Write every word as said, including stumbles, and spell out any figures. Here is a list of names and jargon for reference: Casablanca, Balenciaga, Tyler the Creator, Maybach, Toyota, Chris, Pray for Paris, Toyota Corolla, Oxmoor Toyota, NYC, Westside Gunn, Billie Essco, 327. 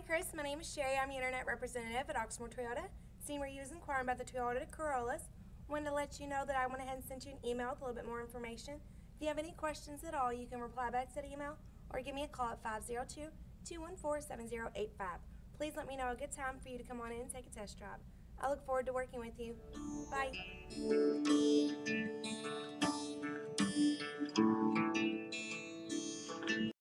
Hi Chris, my name is Sherry. I'm the Internet Representative at Oxmoor Toyota. Seeing where you was inquiring about the Toyota Corollas, wanted to let you know that I went ahead and sent you an email with a little bit more information. If you have any questions at all, you can reply back to that email or give me a call at five zero two, two one four, seven zero eight five. Please let me know a good time for you to come on in and take a test drive. I look forward to working with you. Bye.